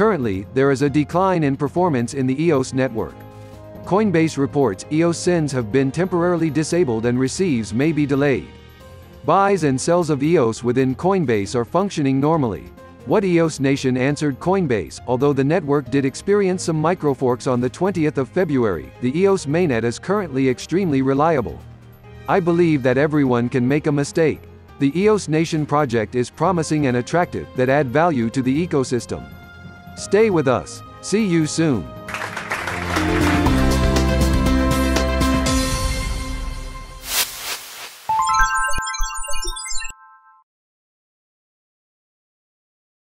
Currently, there is a decline in performance in the EOS network. Coinbase reports EOS sends have been temporarily disabled and receives may be delayed. Buys and sells of EOS within Coinbase are functioning normally. What EOS Nation answered Coinbase, although the network did experience some microforks on the 20th of February, the EOS Mainnet is currently extremely reliable. I believe that everyone can make a mistake. The EOS Nation project is promising and attractive that add value to the ecosystem. Stay with us. See you soon.